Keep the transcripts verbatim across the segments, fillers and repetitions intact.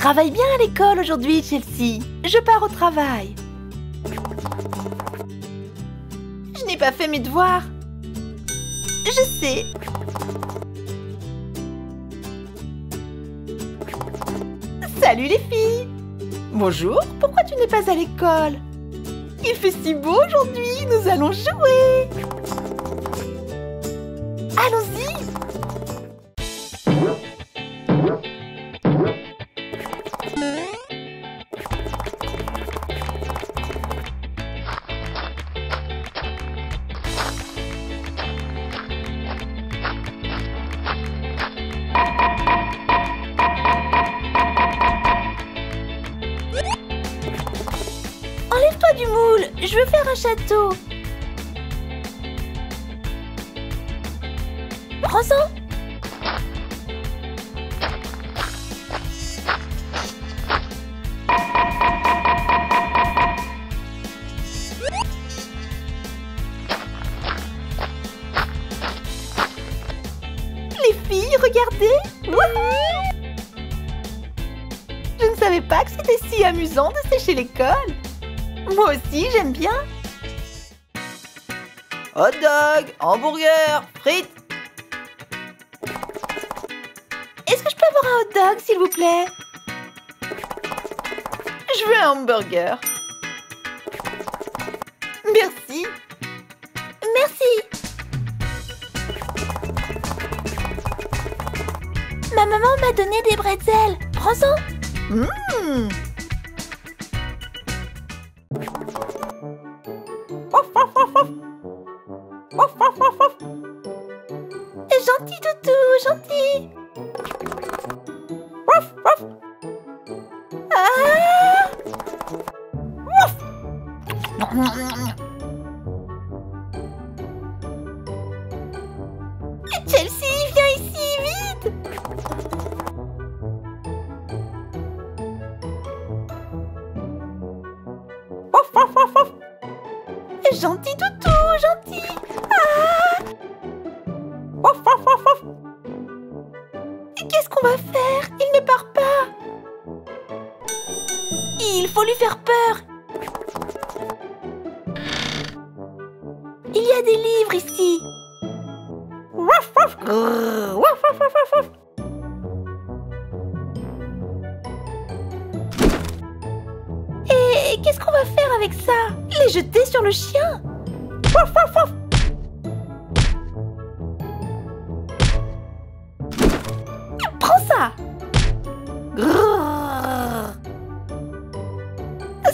Travaille bien à l'école aujourd'hui, Chelsea. Je pars au travail. Je n'ai pas fait mes devoirs. Je sais. Salut les filles. Bonjour, pourquoi tu n'es pas à l'école? Il fait si beau aujourd'hui, nous allons jouer. Allons-y. Enlève-toi du moule, je veux faire un château. Prends-en. Les filles, regardez. Wouhou! Je ne savais pas que c'était si amusant de sécher l'école. Moi aussi, j'aime bien. Hot dog, hamburger, frites. Est-ce que je peux avoir un hot dog, s'il vous plaît? Je veux un hamburger. Merci. Merci. Ma maman m'a donné des bretzels. Prends-en. Mmh. Gentil toutou, gentil. Ouf, ouf. Ah ouf. Chelsea, viens ici, vite. Ouf, ouf, ouf, ouf. Gentil toutou, gentil. Qu'est-ce qu'on va faire? Il ne part pas. Il faut lui faire peur. Il y a des livres ici. Et qu'est-ce qu'on va faire avec ça? Les jeter sur le chien?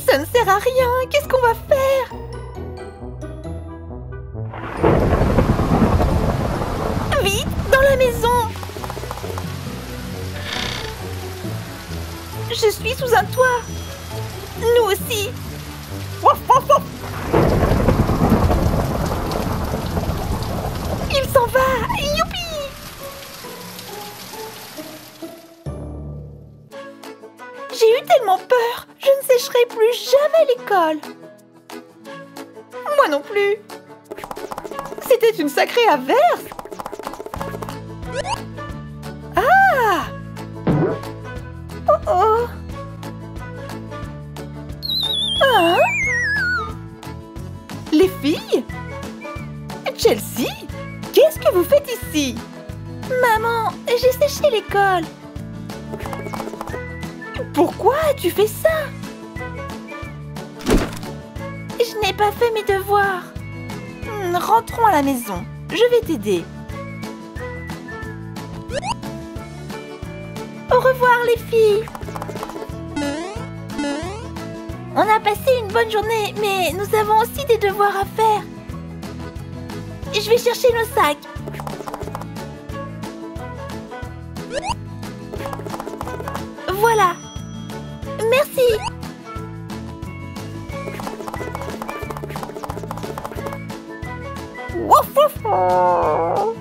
Ça ne sert à rien, qu'est-ce qu'on va faire? Vite, dans la maison! Je suis sous un toit. Nous aussi. Il s'en va. Youpi! J'ai eu tellement peur, je ne sécherai plus jamais l'école. Moi non plus. C'était une sacrée averse. Ah! Oh oh! Hein? Les filles? Chelsea? Qu'est-ce que vous faites ici? Maman, j'ai séché l'école. Pourquoi as-tu fait ça? Je n'ai pas fait mes devoirs. Rentrons à la maison. Je vais t'aider. Au revoir les filles. On a passé une bonne journée, mais nous avons aussi des devoirs à faire. Je vais chercher nos sacs. Voilà. Merci. Ouf, ouf.